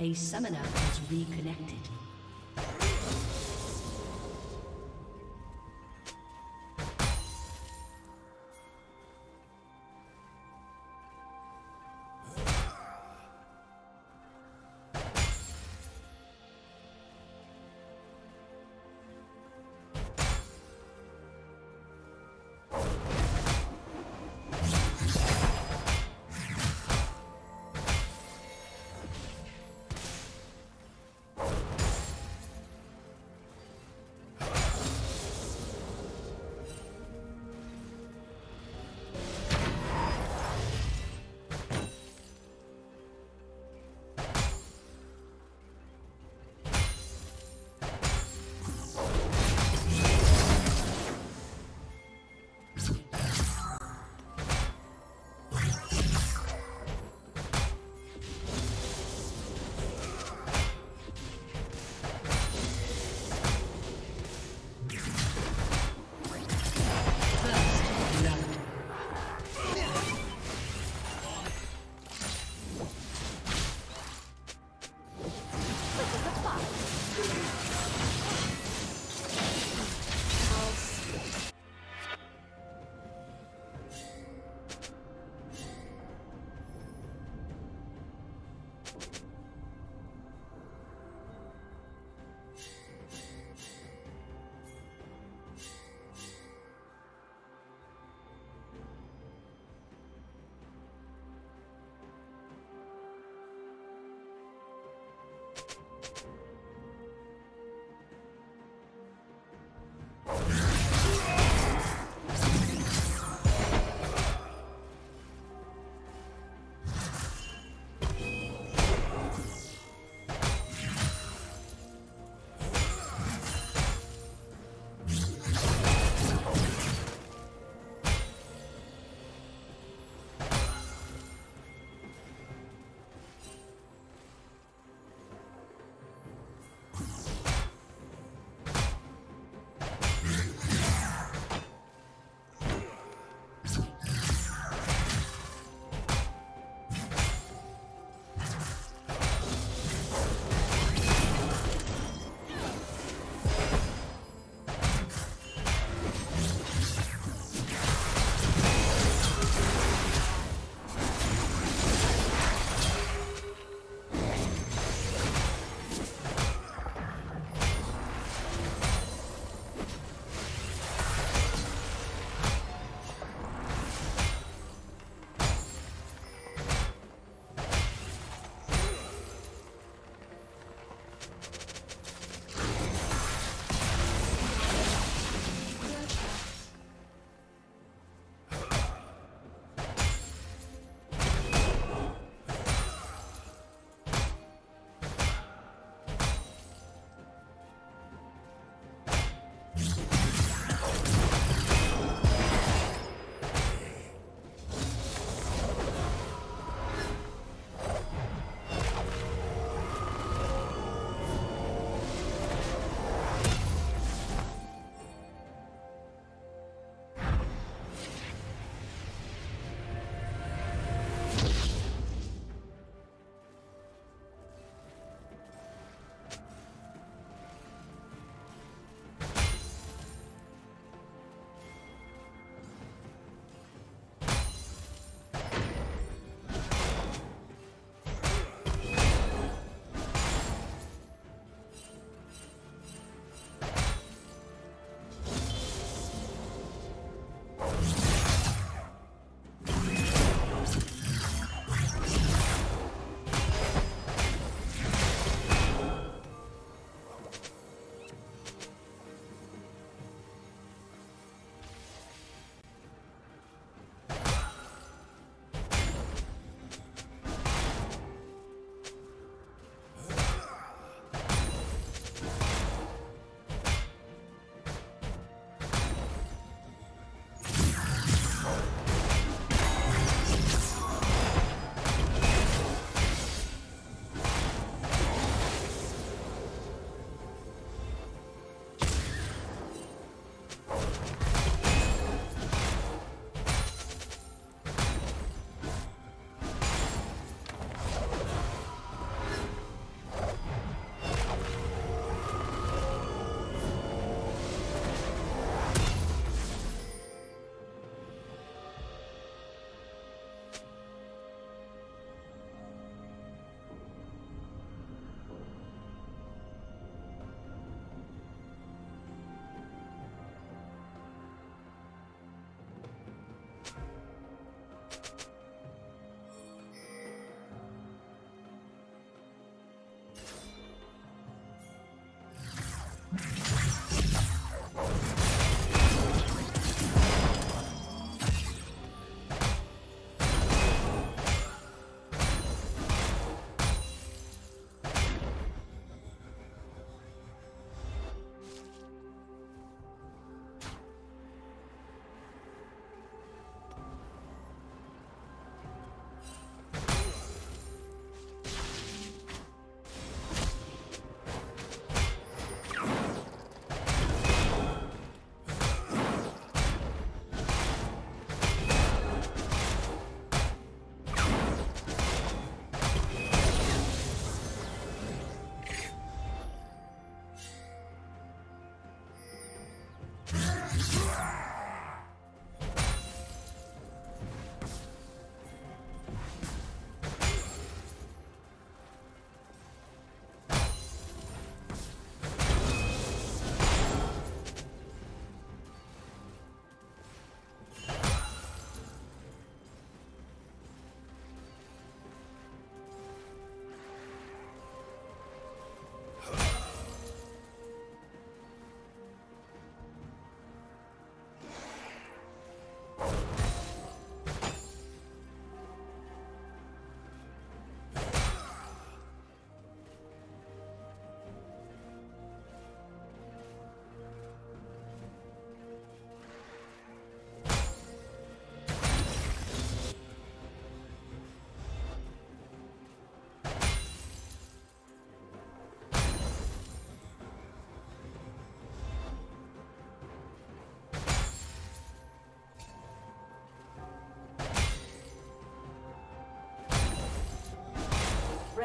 A summoner has reconnected.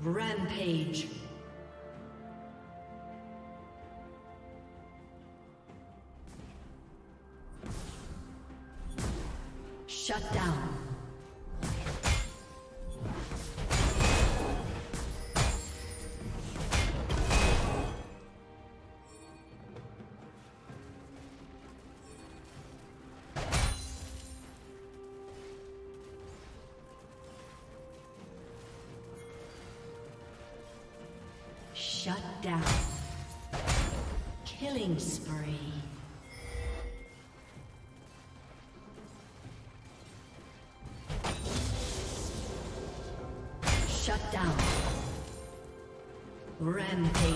Rampage. Shut down. Shut down. Killing spree. Shut down. Rampage.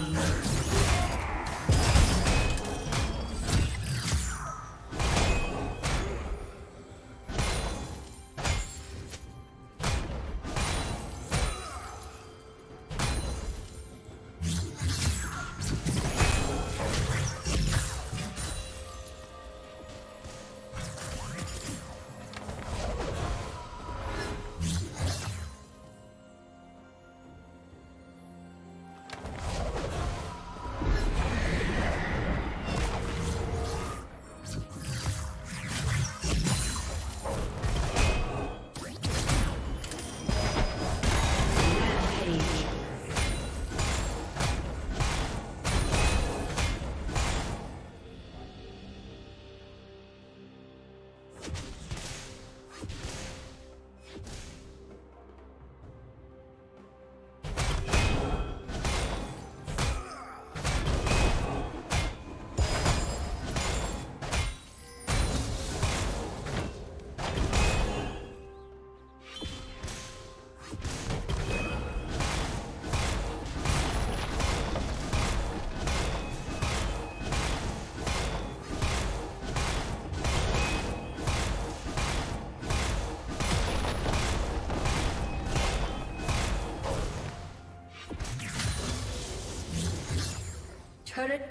Turret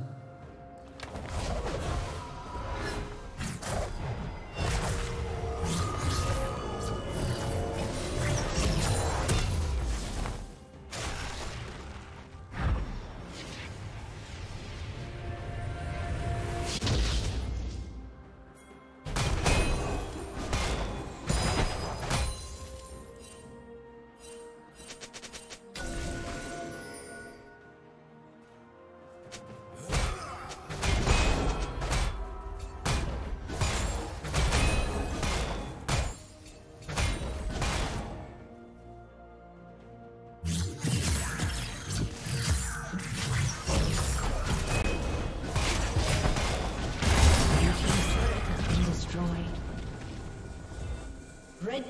Red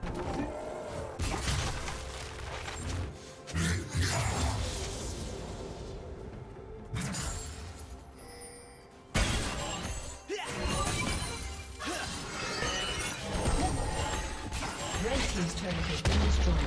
His turret has been destroyed.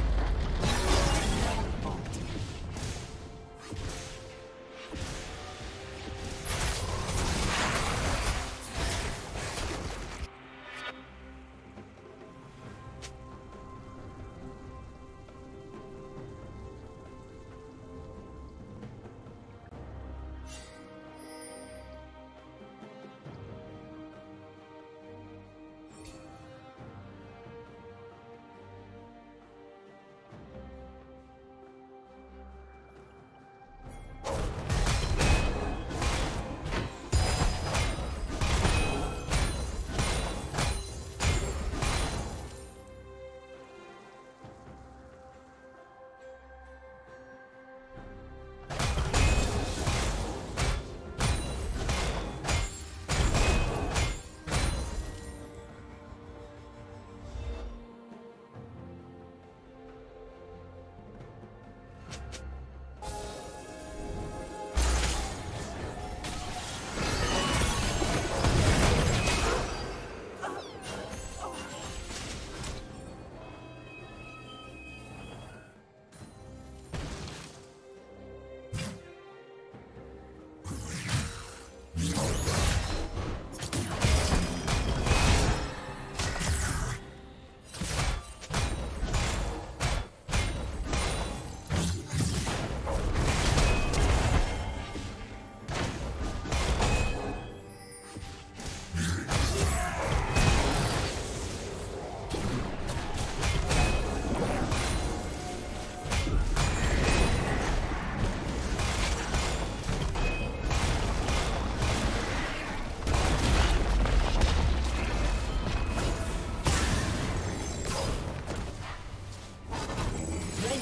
His turret has